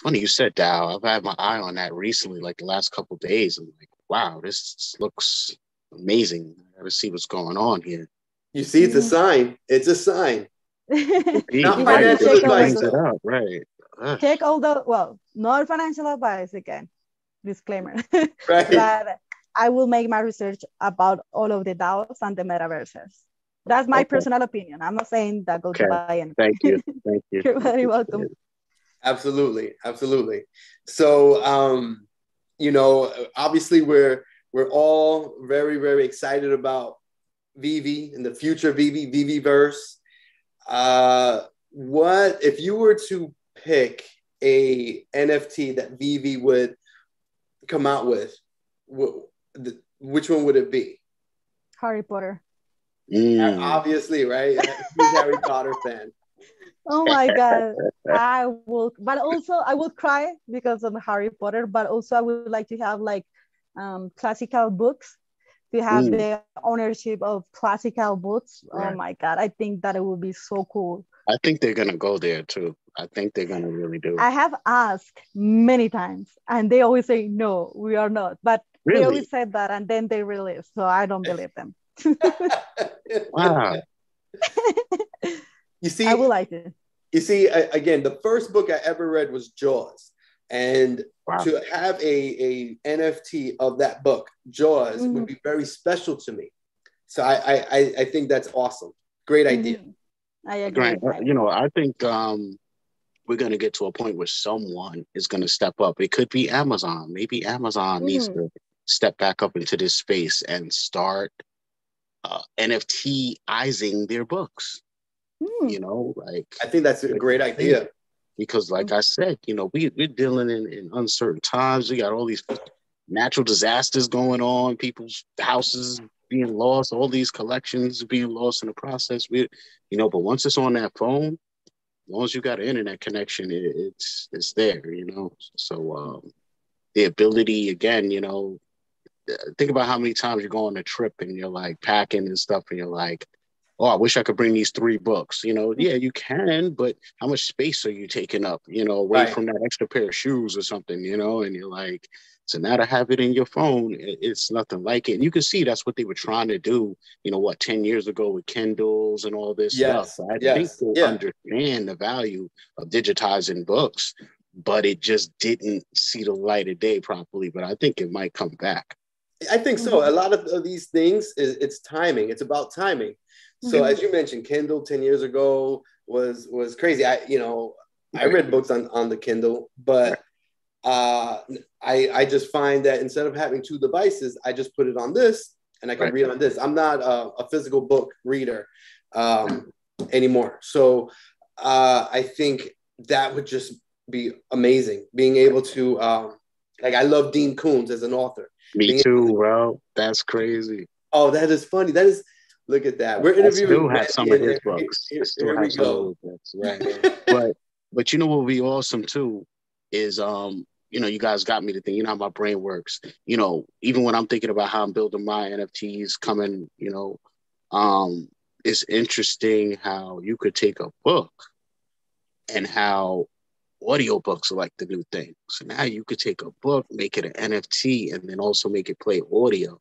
funny you said DAO. I've had my eye on that recently, like the last couple of days. I'm like, wow, this looks amazing. I gotta see what's going on here. You see, it's a sign. It's a sign. Not financial advice. Right. Take all the, well, not financial advice again. Disclaimer. Right. But I will make my research about all of the DAOs and the metaverses. That's my personal opinion. I'm not saying that go to buy anything. Thank you. Thank you. You're very welcome. Absolutely. Absolutely. So, you know, obviously we're all very, very excited about VeVe and the future VeVe, VeVerse. What if you were to pick a NFT that VeVe would come out with? Which one would it be? Harry Potter. Mm. Obviously, right? He's Harry Potter fan. Oh my God, I will. But also, I will cry because of Harry Potter. But also, I would like to have like classical books. To have the ownership of classical books. Right. Oh my God, I think that it would be so cool. I think they're going to go there too. I think they're going to really do it. I have asked many times and they always say, no, we are not. But really? They always said that and then they release. So I don't believe them. Wow. You see, I would like it. You see, again, the first book I ever read was Jaws. And to have a NFT of that book, Jaws, would be very special to me. So I think that's awesome. Great idea. I agree. Great. You know, I think we're going to get to a point where someone is going to step up. It could be Amazon. Maybe Amazon needs to step back up into this space and start NFT-izing their books. You know, like I think that's a great idea. Because like I said, you know, we're dealing in uncertain times. We got all these natural disasters going on, people's houses being lost, all these collections being lost in the process. We, you know, but once it's on that phone, as long as you got an internet connection, it's there, you know. So the ability, again, you know, think about how many times you go on a trip and you're like packing and stuff and you're like, oh, I wish I could bring these 3 books. You know, yeah, you can, but how much space are you taking up, you know, away from that extra pair of shoes or something, you know? And you're like, so now to have it in your phone, it's nothing like it. And you can see that's what they were trying to do, you know, what, 10 years ago with Kindles and all this stuff. I think they understand the value of digitizing books, but it just didn't see the light of day properly. But I think it might come back. I think so. A lot of these things, it's timing. It's about timing. So as you mentioned, Kindle 10 years ago was crazy. I read books on the Kindle, but I just find that instead of having 2 devices, I just put it on this and I can read on this. I'm not a physical book reader anymore. So I think that would just be amazing, being able to, like I love Dean Koontz as an author. Me too, bro. That's crazy. Oh, that is funny. That is... Look at that. We're interviewing. I still have some of his books. Right. But you know what would be awesome too is you know, you guys got me to think. You know how my brain works. You know, even when I'm thinking about how I'm building my NFTs coming, you know, it's interesting how you could take a book and how audiobooks are like the new thing. So now you could take a book, make it an NFT, and then also make it play audio.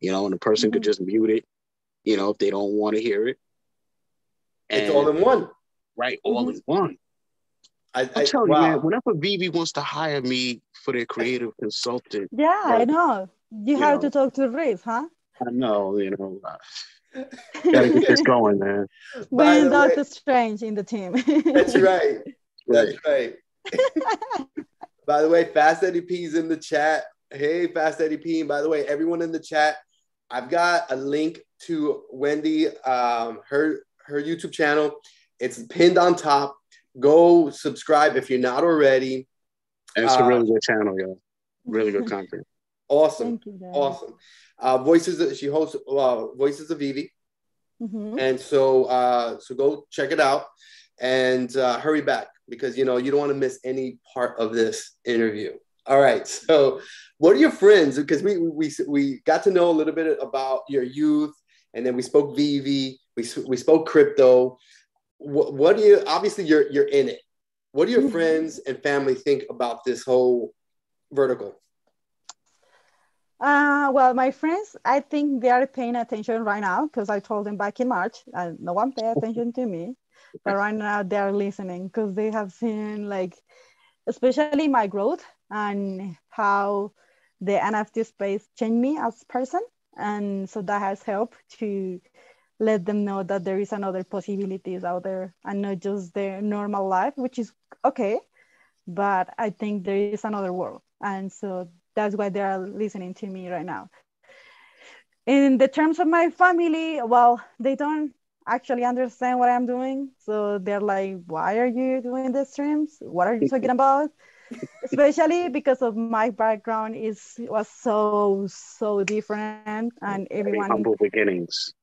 You know, and the person could just mute it. You know, if they don't want to hear it. And, it's all in one. Right, all in one. I tell you, man, whenever VeVe wants to hire me for their creative consultant. Yeah, like, I know. You have to talk to Riz, huh? I know, you know. Gotta get this going, man. Bring DoktaStrange in the team. That's right. That's right. By the way, Fast Eddie P's in the chat. Hey, Fast Eddie P. And by the way, everyone in the chat, I've got a link to Wendy, her YouTube channel. It's pinned on top. Go subscribe if you're not already. It's a really good channel, y'all. Really good content. Awesome. Thank you, awesome. She hosts Voices of VeVe. And so go check it out and hurry back because, you know, you don't want to miss any part of this interview. All right. So what are your friends? Because we got to know a little bit about your youth, and then we spoke VeVe, we spoke crypto. What do you, obviously you're in it. What do your friends and family think about this whole vertical? Well, my friends, I think they are paying attention right now because I told them back in March, no one paid attention to me. But right now they are listening because they have seen, like, especially my growth and how the NFT space changed me as a person. And so that has helped to let them know that there is another possibilities out there and not just their normal life, which is okay. But I think there is another world. And so that's why they are listening to me right now. In the terms of my family, well, they don't actually understand what I'm doing. So they're like, why are you doing the streams? What are you talking about? Especially because of my background was so different, and everyone humble beginnings.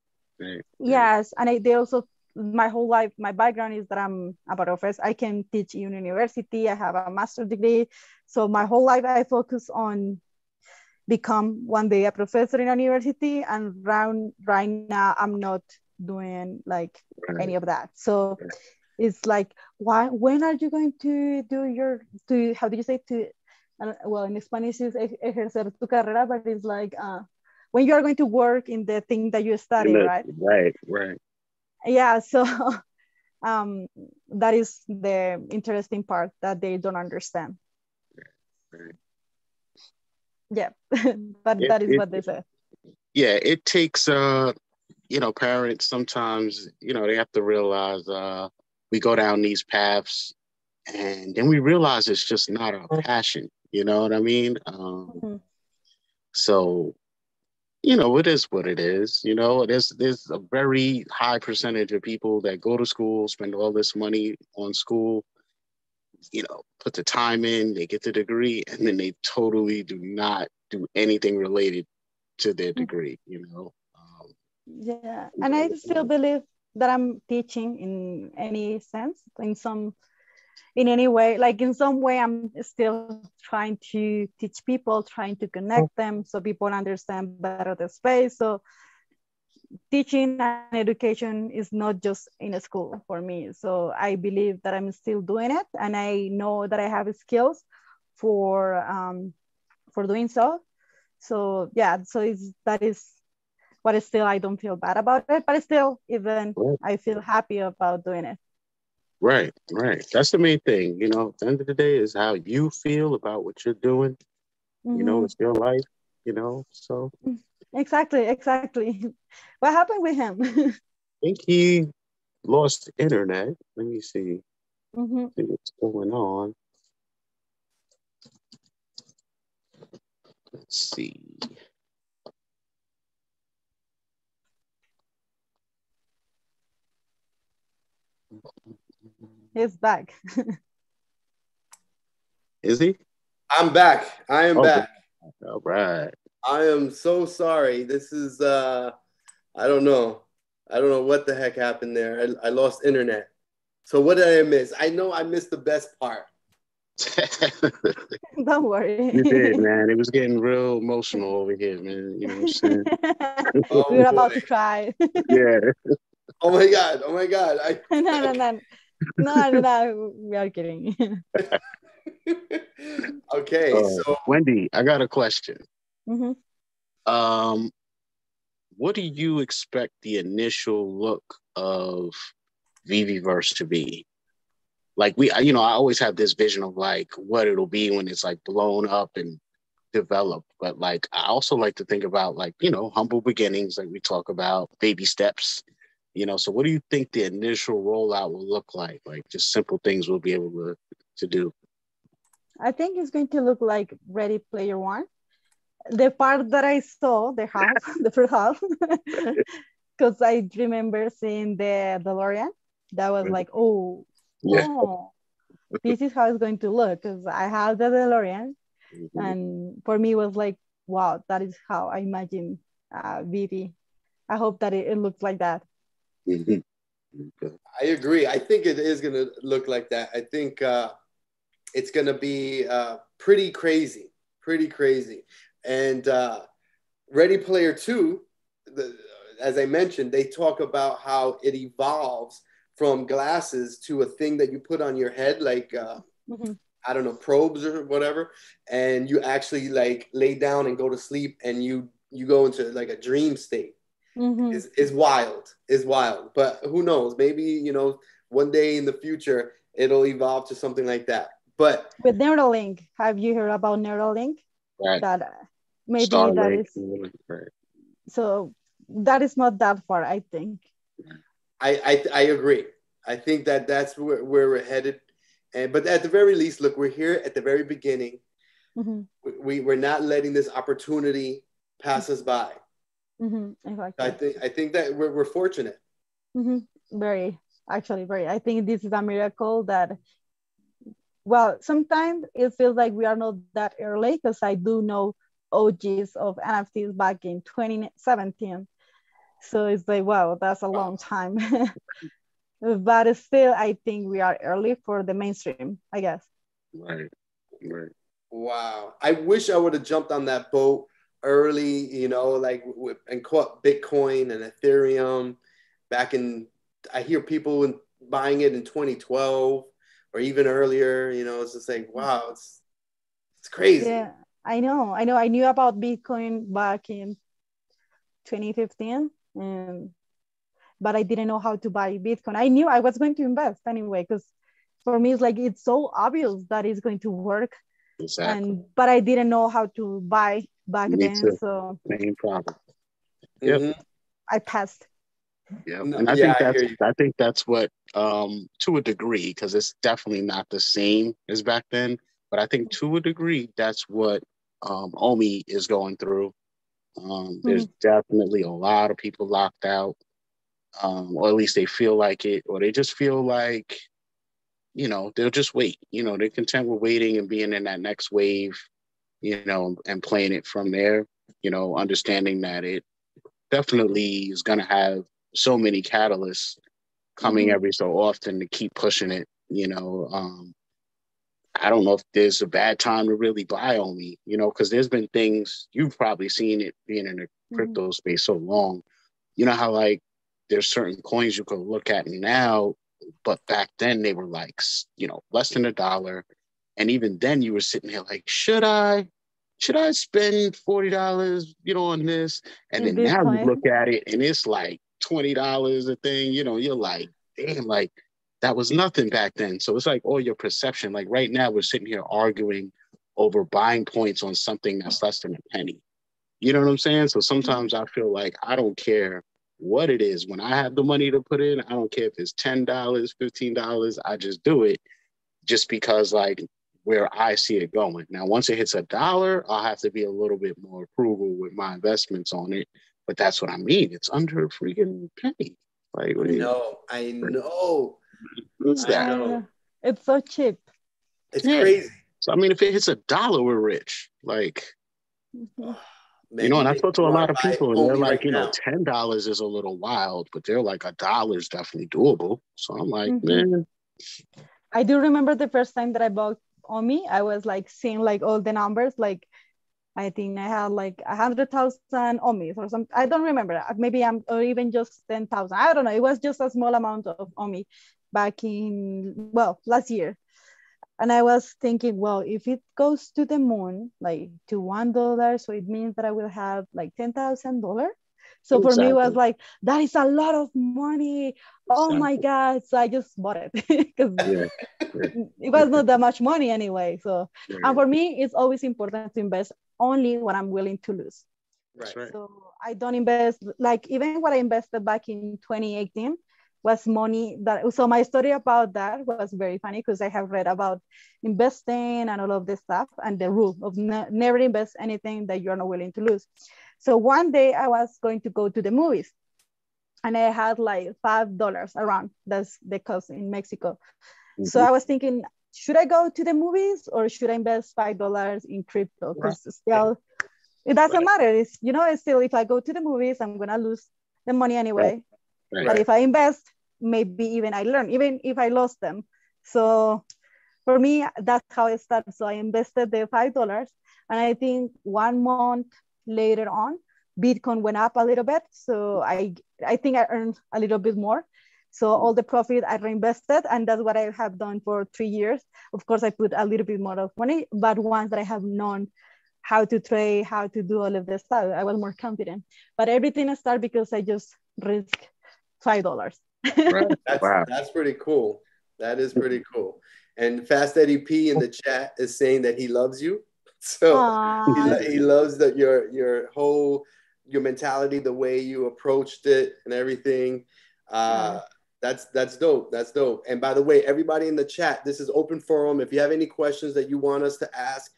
Yes, and they also, my whole life, my background is that I'm a professor. I can teach in university. I have a master's degree. So my whole life I focus on become one day a professor in university, and right now I'm not doing like any of that. So it's like, when are you going to do how do you say to, well, in Spanish is ejercer tu carrera, but it's like when you are going to work in the thing that you study, right? Right. Yeah, so that is the interesting part that they don't understand. Right. Yeah, that is what they say. Yeah, it takes, parents sometimes, they have to realize, we go down these paths and then we realize it's just not our passion. You know what I mean? So, it is what it is. There's a very high percentage of people that go to school, spend all this money on school, put the time in, they get the degree, and then they totally do not do anything related to their degree, Yeah, and I still believe that I'm teaching in any sense, in any way, like in some way I'm still trying to teach people, trying to connect them so people understand better the space. So teaching and education is not just in a school for me. So I believe that I'm still doing it, and I know that I have skills for doing so. So yeah, but still, I don't feel bad about it. But still, even I feel happy about doing it. Right. That's the main thing. At the end of the day, is how you feel about what you're doing. It's your life. So. Exactly. What happened with him? I think he lost internet. Let me see. See what's going on. Let's see. He's back. Is he? I'm back. I am back. All right. I am so sorry. This is, I don't know. I don't know what the heck happened there. I lost internet. So what did I miss? I know I missed the best part. Don't worry. You did, man. It was getting real emotional over here, man. You know what I'm saying? We were about to cry. Yeah. Oh my God. No, we are kidding. Okay, so Wendy, I got a question. What do you expect the initial look of VeVerse to be? Like I always have this vision of like what it'll be when it's like blown up and developed, but like I also like to think about like, humble beginnings, like we talk about baby steps. So what do you think the initial rollout will look like? Like just simple things we'll be able to do. I think it's going to look like Ready Player One. The part that I saw, the first half, because I remember seeing the DeLorean. That was like, this is how it's going to look. Because I have the DeLorean. And for me, it was like, wow, that is how I imagine VeVerse. I hope that it looks like that. I agree. I think it is going to look like that. I think it's going to be pretty crazy. And Ready Player 2, as I mentioned, they talk about how it evolves from glasses to a thing that you put on your head, like, I don't know, probes or whatever. And you actually like lay down and go to sleep and you go into like a dream state. It's wild. It's wild. But who knows? Maybe, you know, one day in the future, it'll evolve to something like that. But with Neuralink, have you heard about Neuralink? Right. That maybe Star that Lake. Is right. So that is not that far, I think. I agree. I think that that's where we're headed. And but at the very least, look, we're here at the very beginning. We're not letting this opportunity pass us by. Exactly. I think that we're fortunate. Very, I think this is a miracle that, well, sometimes it feels like we are not that early, because I do know OGs of NFTs back in 2017. So it's like, wow, that's a long time. But still, I think we are early for the mainstream, I guess. Right. Wow. I wish I would have jumped on that boat early, you know, like, and caught Bitcoin and Ethereum back in, I hear people buying it in 2012 or even earlier, you know, it's just like, wow, it's crazy. Yeah, I know. I knew about Bitcoin back in 2015, but I didn't know how to buy Bitcoin. I knew I was going to invest anyway, because for me, it's like, it's so obvious that it's going to work. Exactly. But I didn't know how to buy back then. So same problem. I passed. Yeah, and I think that's what, to a degree, because it's definitely not the same as back then. But I think to a degree, that's what Omi is going through. There's definitely a lot of people locked out, or at least they feel like it, or they just feel like, you know, they'll just wait. You know, they're content with waiting and being in that next wave, you know, and playing it from there, you know, understanding that it definitely is going to have so many catalysts coming every so often to keep pushing it, you know. I don't know if there's a bad time to really buy Omi, you know, because there's been things, you've probably seen it being in the crypto space so long. You know how, like, there's certain coins you could look at now, but back then they were like, you know, less than $1. And even then you were sitting here like, should I spend $40, you know, on this? And then now you look at it and it's like, $20 a thing, you know, you're like, damn, like that was nothing back then. So it's like all your perception. Like right now we're sitting here arguing over buying points on something that's less than a penny. You know what I'm saying? So sometimes I feel like I don't care what it is. When I have the money to put in, I don't care if it's $10, $15, I just do it just because like where I see it going. Now, once it hits $1, I'll have to be a little bit more frugal with my investments on it. But that's what I mean. It's under a freaking penny. Like, what do you know? I know. What's that? It's so cheap. It's crazy. So I mean, if it hits $1, we're rich. Like, you know, and I talk to a lot of people, and they're like, you know, $10 is a little wild, but they're like, $1 is definitely doable. So I'm like, man. I do remember the first time that I bought Omi. I was like seeing like all the numbers, like. I think I had like 100,000 Omis or something. I don't remember. Maybe or even just 10,000. I don't know. It was just a small amount of Omi back in, well, last year. And I was thinking, well, if it goes to the moon, like to $1, so it means that I will have like $10,000. So for me, it was like, that is a lot of money. Oh my God. So I just bought it because it was not that much money anyway. So, and for me, it's always important to invest only what I'm willing to lose. Right. So I don't invest, like even what I invested back in 2018 was money that, so my story about that was very funny because I have read about investing and all of this stuff and the rule of never invest anything that you're not willing to lose. So one day I was going to go to the movies and I had like $5 around. That's the cost in Mexico. So I was thinking, should I go to the movies or should I invest $5 in crypto? Because still, it doesn't matter. It's, you know, it's still, if I go to the movies, I'm going to lose the money anyway. But if I invest, maybe even I learn, even if I lost them. So for me, that's how it started. So I invested the $5 and I think 1 month later on, Bitcoin went up a little bit. So I think I earned a little bit more. So all the profit I reinvested, and that's what I have done for 3 years. Of course, I put a little bit more of money, but once that I have known how to trade, how to do all of this stuff, I was more confident. But everything started because I just risked $5. Right. That's pretty cool. That is pretty cool. And Fast Eddie P in the chat is saying that he loves you. So he loves that your mentality, the way you approached it and everything. That's dope. That's dope. And by the way, everybody in the chat, this is open forum. If you have any questions that you want us to ask,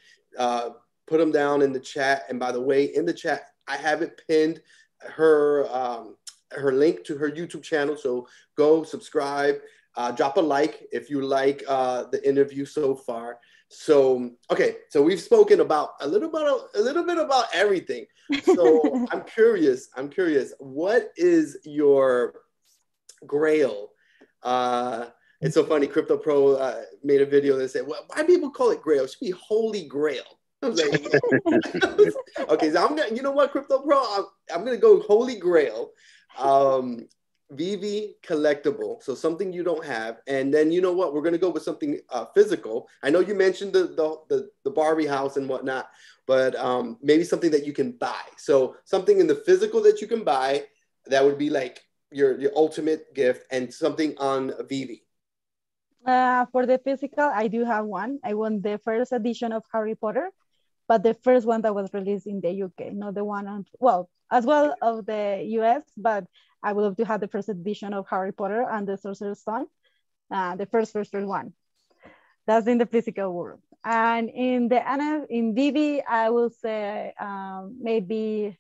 put them down in the chat. And by the way, in the chat, I haven't pinned her link to her YouTube channel. So go subscribe, drop a like if you like the interview so far. So, okay, so we've spoken about a little bit about everything. So I'm curious, what is your grail? It's so funny, Crypto Pro made a video that said, well, why do people call it grail? It should be holy grail. I was like, okay, so you know what, Crypto Pro? I'm gonna go holy grail. VV collectible, so something you don't have, and then you know what, we're going to go with something physical. I know you mentioned the Barbie house and whatnot, but maybe something that you can buy. So something in the physical that you can buy, that would be like your ultimate gift, and something on VV. For the physical, I do have one. I won the first edition of Harry Potter, but the first one that was released in the UK, not the one on, well, as well of the US, but I would love to have the first edition of Harry Potter and the Sorcerer's Stone, the first one. That's in the physical world. And in VV, I will say maybe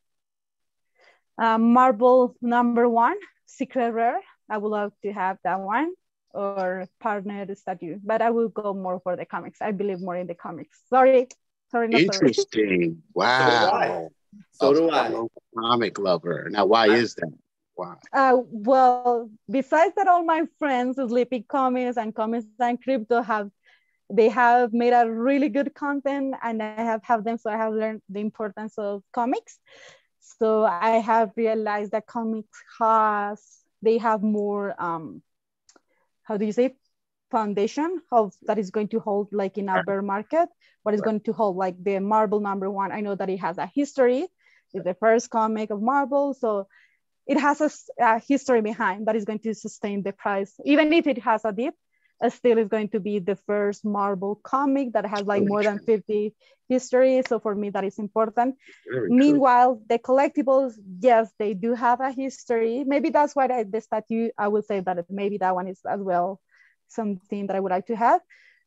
Marvel #1, Secret Rare. I would love to have that one, or partner statue, but I will go more for the comics. I believe more in the comics. Sorry, not interesting. Sorry. Wow. So do I. Comic lover. Now, why is that? Wow. Well, besides that, all my friends, Sleepy Comics and Crypto, have made a really good content, and I have had them, so I have learned the importance of comics. So I have realized that comics have more, how do you say, foundation of that is going to hold like in a bear market, what is going to hold like the Marvel #1. I know that it has a history. It's the first comic of Marvel, so it has a history behind that is going to sustain the price. Even if it has a dip, still is going to be the first Marvel comic that has like more than 50 history. So for me, that is important. Meanwhile, the collectibles, yes, they do have a history. Maybe that's why the statue, I would say that maybe that one is as well something that I would like to have.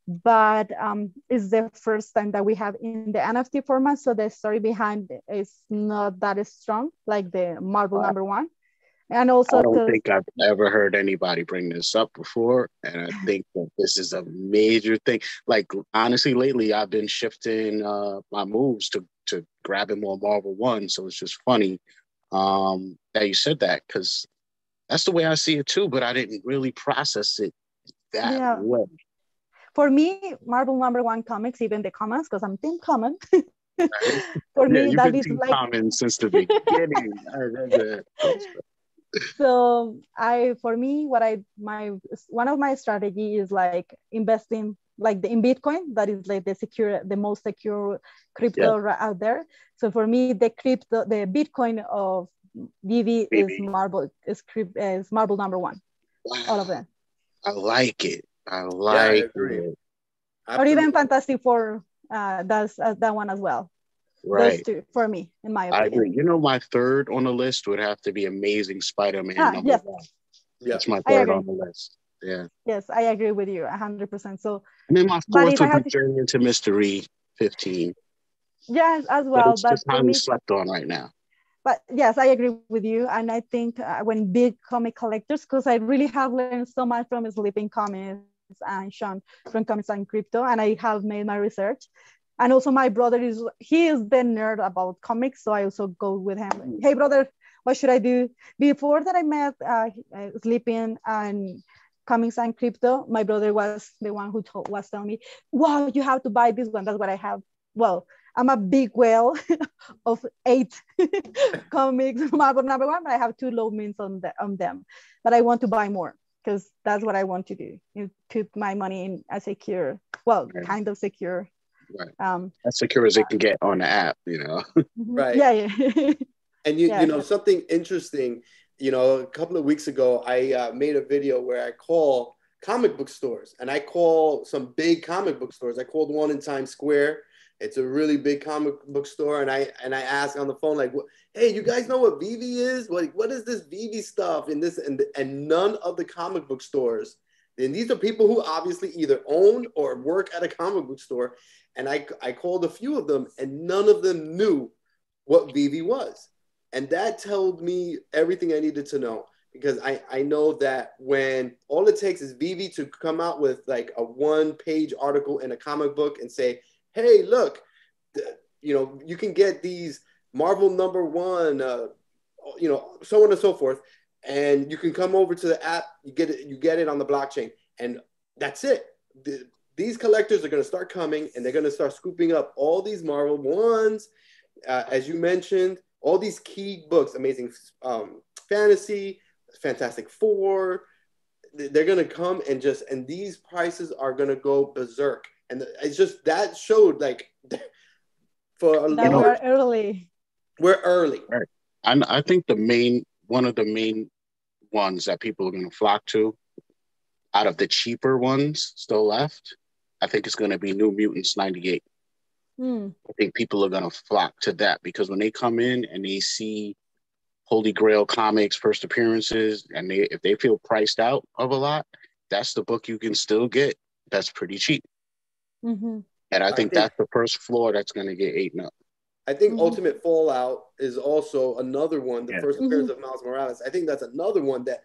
But it's the first time that we have in the NFT format. So the story behind it is not that strong, like the Marvel #1. And also, I don't think I've ever heard anybody bring this up before. And I think that this is a major thing. Like, honestly, lately, I've been shifting my moves to grabbing more Marvel #1. So it's just funny that you said that, because that's the way I see it too. But I didn't really process it that way. For me, Marvel #1 comics, even the commons, because I'm Team Common. For me, you've that been is Team like Common since the beginning. So one of my strategy is like investing like in Bitcoin. That is like the most secure crypto out there. So for me, the Bitcoin of VV is Marvel. Is Marvel #1. Wow. All of them. I like it. I like it. Or even Fantastic Four, that's that one as well. Right. Those two, for me, in my opinion. I agree. You know, my third on the list would have to be Amazing Spider-Man #1. Yeah. That's my third on the list. Yeah. Yes, I agree with you 100%. So, and then my fourth would be Journey into Mystery 15. Yes, as well. That's the time we slept on right now. But yes, I agree with you. And I think when big comic collectors, because I really have learned so much from Sleeping Comics and Sean from Comics and Crypto, and I have made my research. And also my brother is the nerd about comics, so I also go with him. Like, hey brother, what should I do? Before that I met Sleeping and Comics and Crypto, my brother was the one who was telling me, wow, you have to buy this one. That's what I have. Well, I'm a big whale of 8 comics, Marvel #1, but I have 2 low mints on them, but I want to buy more. because that's what I want to do. You put my money in a secure, well, right, kind of secure. Right. As secure as it can get on the app, you know. Right. Yeah, yeah. And you know, something interesting, you know, a couple of weeks ago, I made a video where I call comic book stores, and I call some big comic book stores. I called one in Times Square. It's a really big comic book store, and I asked on the phone, like, hey, you guys know what VeVe is? What is this VeVe stuff? And this and none of the comic book stores. And these are people who obviously either own or work at a comic book store. And I called a few of them, and none of them knew what VeVe was. And that told me everything I needed to know, because I know that when all it takes is VeVe to come out with like a one-page article in a comic book and say, hey, look, you know, you can get these Marvel #1, you know, so on and so forth. And you can come over to the app, you get it on the blockchain, and that's it. These collectors are going to start coming, and they're going to start scooping up all these Marvel ones, as you mentioned, all these key books, Amazing Fantasy, Fantastic Four. They're going to come and these prices are going to go berserk. And it's just, that showed, like, for a lot. We're early. We're early. Right. And I think one of the main ones that people are going to flock to, out of the cheaper ones still left, I think it's going to be New Mutants 98. Mm. I think people are going to flock to that, because when they come in and they see Holy Grail comics, first appearances, and if they feel priced out of a lot, that's the book you can still get that's pretty cheap. Mm-hmm. And I think that's the first floor that's going to get eaten up. I think mm-hmm. Ultimate Fallout is also another one, the first appearance mm-hmm. of Miles Morales. I think that's another one that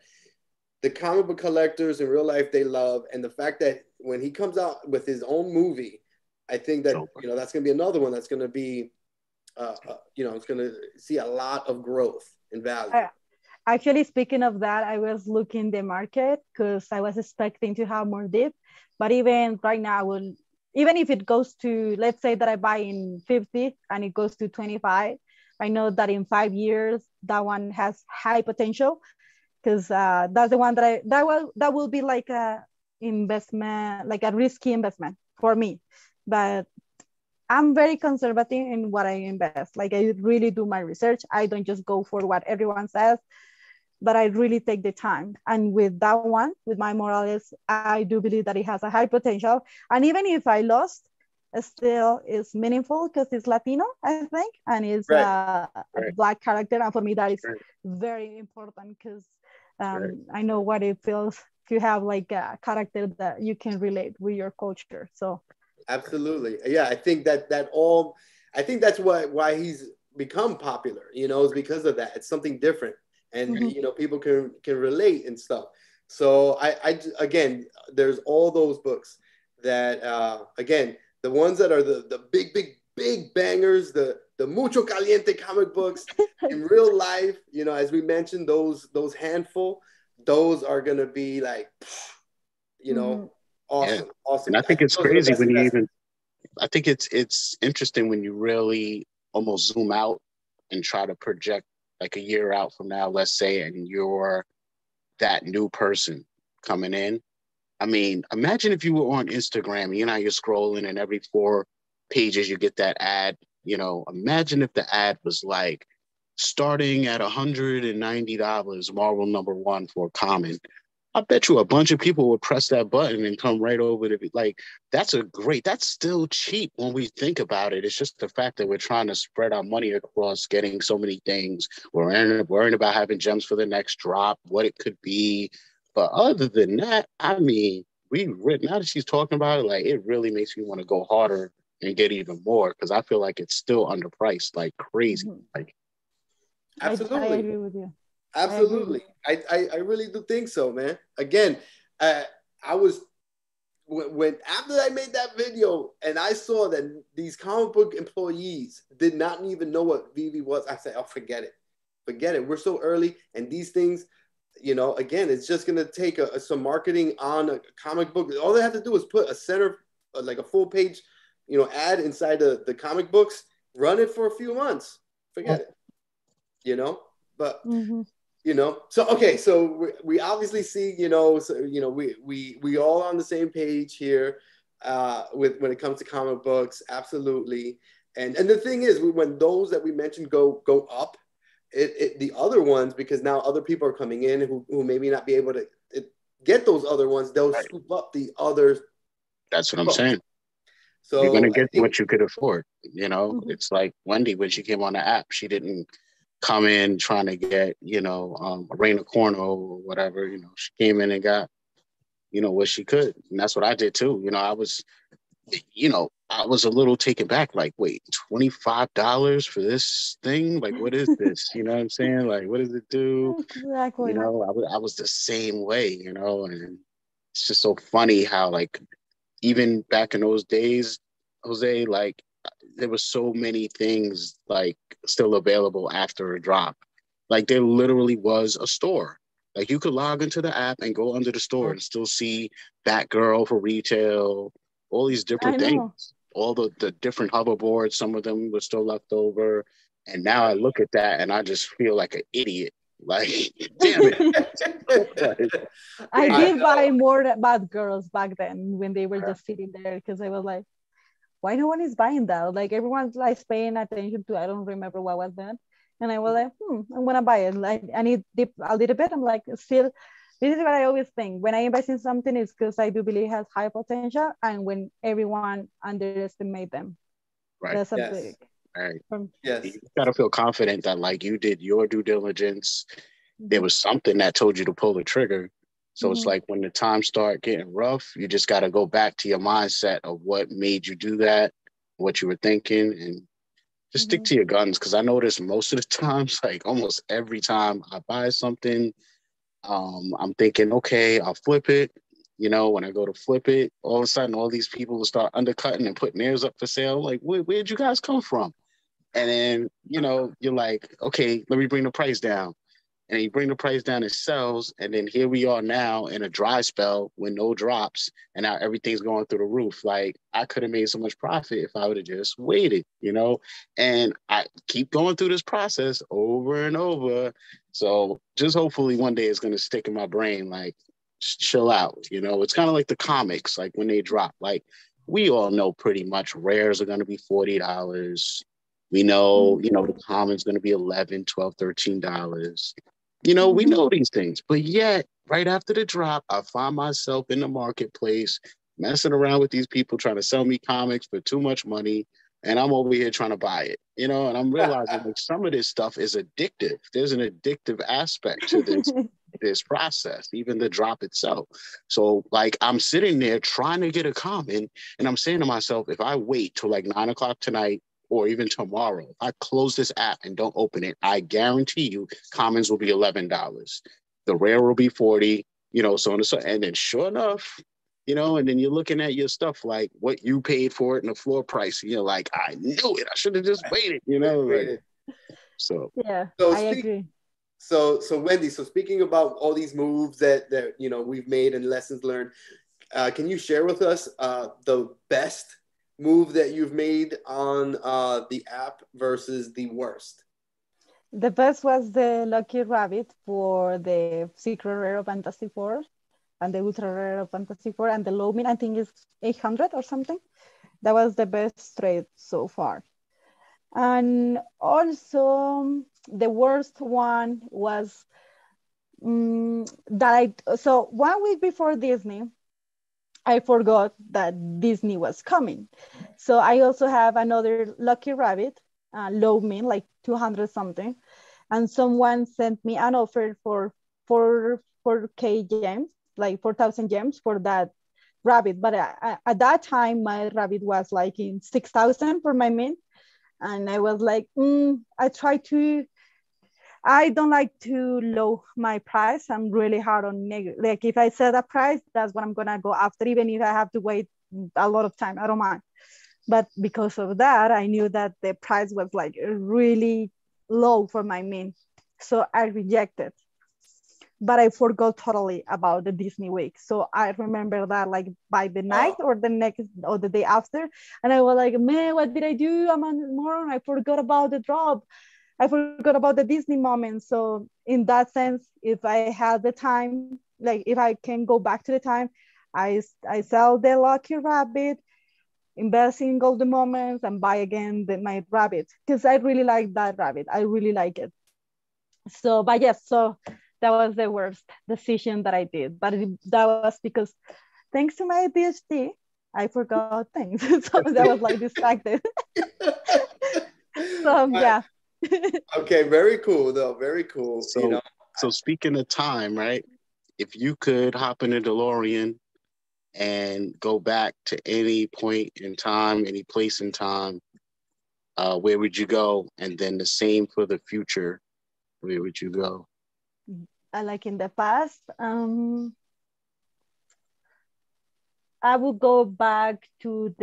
the comic book collectors in real life, they love. And the fact that when he comes out with his own movie, I think that, you know, that's going to be another one that's going to be, you know, it's going to see a lot of growth in value. Actually, speaking of that, I was looking the market because I was expecting to have more dip. But even right now, even if it goes to, let's say that I buy in 50 and it goes to 25, I know that in 5 years, that one has high potential, because that's the one that will be like a investment, like a risky investment for me. But I'm very conservative in what I invest. Like, I really do my research. I don't just go for what everyone says, but I really take the time. And with that one, with my Morales, I do believe that it has a high potential. And even if I lost, it still is meaningful because it's Latino, I think, and it's a Black character. And for me, that is very important, because I know what it feels to have like a character that you can relate with your culture. So. Absolutely. Yeah, I think I think that's why he's become popular, you know, is because of that. It's something different. And, mm-hmm. you know, people can relate and stuff. So I again, there's all those books that, again, the ones that are the big, big, big bangers, the mucho caliente comic books in real life, you know, as we mentioned, those handful, those are going to be like, you know, mm-hmm. Awesome, yeah. Awesome. And I think it's crazy when you even, I think it's interesting when you really almost zoom out and try to project like a year out from now, let's say, and you're that new person coming in. I mean, imagine if you were on Instagram, you know, you're scrolling and every 4 pages you get that ad, you know, imagine if the ad was like starting at $190 Marvel #1 for common. I bet you a bunch of people would press that button and come right over to be like, that's still cheap when we think about it. It's just the fact that we're trying to spread our money across getting so many things. We're worrying about having gems for the next drop, what it could be. But other than that, I mean, now that she's talking about it, like, it really makes me want to go harder and get even more, because I feel like it's still underpriced like crazy. Like, absolutely. I agree with you. Absolutely. I really do think so, man. Again, I was, when after I made that video and I saw that these comic book employees did not even know what VeVe was, I said, oh, forget it. We're so early, and these things, you know, again, it's just going to take some marketing on a comic book. All they have to do is put a full page, you know, ad inside the comic books, run it for a few months, forget it, you know? But mm-hmm. You know, so okay, so we obviously see, you know, so, you know, we all on the same page here with when it comes to comic books, absolutely. And the thing is, when those that we mentioned go up, the other ones, because now other people are coming in who maybe not be able to get those other ones, they'll right. scoop up the others. That's what I'm saying. So you're gonna get what you could afford. You know, mm-hmm. It's like Wendy when she came on the app, she didn't come in trying to get, you know, a rain of corn or whatever, you know, she came in and got, you know, what she could. And that's what I did too. You know, I was a little taken back, like, wait, $25 for this thing? Like, what is this? You know what I'm saying? Like, what does it do? Exactly. You know, I was the same way, you know, and it's just so funny how, like, even back in those days, Jose, like, there were so many things like still available after a drop. Like there literally was a store. Like you could log into the app and go under the store and still see Batgirl for retail, all these different things, all the different hoverboards, some of them were still left over. And now I look at that and I just feel like an idiot. Like, damn it. I did buy more Batgirls back then when they were just sitting there because I was like, why no one is buying that? Like everyone's like paying attention to, I don't remember what was that. And I was like, I'm gonna buy it. Like I need dip a little bit. I'm like, still, this is what I always think. When I invest in something, it's because I do believe it has high potential and when everyone underestimates them. Right. That's a big. Right. Yes. You gotta feel confident that like you did your due diligence. Mm-hmm. There was something that told you to pull the trigger. So it's like when the times start getting rough, you just got to go back to your mindset of what made you do that, what you were thinking, and just stick to your guns. Because I noticed most of the times, like almost every time I buy something, I'm thinking, okay, I'll flip it. You know, when I go to flip it, all of a sudden, all these people will start undercutting and putting theirs up for sale. Like, where'd you guys come from? And then, you know, you're like, okay, let me bring the price down. And you bring the price down, it sells, and then here we are now in a dry spell with no drops, and now everything's going through the roof. Like, I could have made so much profit if I would have just waited, you know? And I keep going through this process over and over. So just hopefully one day it's going to stick in my brain, like, chill out, you know? It's kind of like the comics, like when they drop. Like, we all know pretty much rares are going to be $40. We know, you know, the common's going to be $11, $12, $13. You know, we know these things, but yet right after the drop, I find myself in the marketplace messing around with these people trying to sell me comics for too much money. And I'm over here trying to buy it, you know, and I'm realizing like some of this stuff is addictive. There's an addictive aspect to this, this process, even the drop itself. So like I'm sitting there trying to get a comment and I'm saying to myself, if I wait till like 9 o'clock tonight, or even tomorrow, if I close this app and don't open it, I guarantee you commons will be $11. The rare will be $40, you know, so on and so. And then sure enough, you know, and then you're looking at your stuff like what you paid for it and the floor price. And you're like, I knew it. I should have just waited, you know. Like, so yeah, so I agree. So Wendy, so speaking about all these moves that you know we've made and lessons learned, can you share with us the best move that you've made on the app versus the worst? The best was the Lucky Rabbit for the Secret Rare of Fantastic Four and the Ultra Rare of Fantastic Four and the low min, I think is 800 or something. That was the best trade so far. And also the worst one was so 1 week before Disney, I forgot that Disney was coming. So I also have another Lucky Rabbit, low min, like 200 something. And someone sent me an offer for 4K gems, like 4,000 gems for that rabbit. But I, at that time, my rabbit was like in 6,000 for my min. And I was like, I don't like to low my price. I'm really hard on negative. Like if I set a price, that's what I'm gonna go after, even if I have to wait a lot of time, I don't mind. But because of that, I knew that the price was like really low for my min. So I rejected, but I forgot totally about the Disney week. So I remember that like by the night or the next or the day after. And I was like, man, what did I do? I'm on tomorrow. I forgot about the drop. I forgot about the Disney moment. So in that sense, if I had the time, like if I can go back to the time, I sell the lucky rabbit, invest in golden moments, and buy again my rabbit, because I really like that rabbit. I really like it. So, but yes, so that was the worst decision that I did. But that was because thanks to my ADHD, I forgot things. So that was like distracted. So yeah. Okay, very cool though, very cool. So, so speaking of time, right? If you could hop in a DeLorean and go back to any point in time, any place in time, where would you go? And then the same for the future, where would you go? Like in the past, I would go back to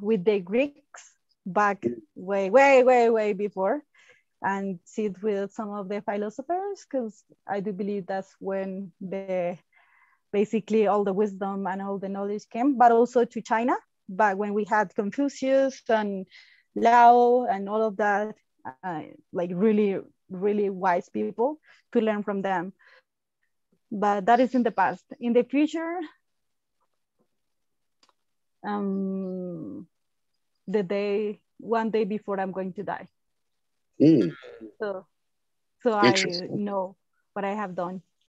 with the Greeks, back way before, and sit with some of the philosophers, because I do believe that's when basically all the wisdom and all the knowledge came, but also to China, but when we had Confucius and Lao and all of that, like really, really wise people, to learn from them. But that is in the past. In the future, one day before I'm going to die. So I know what I have done.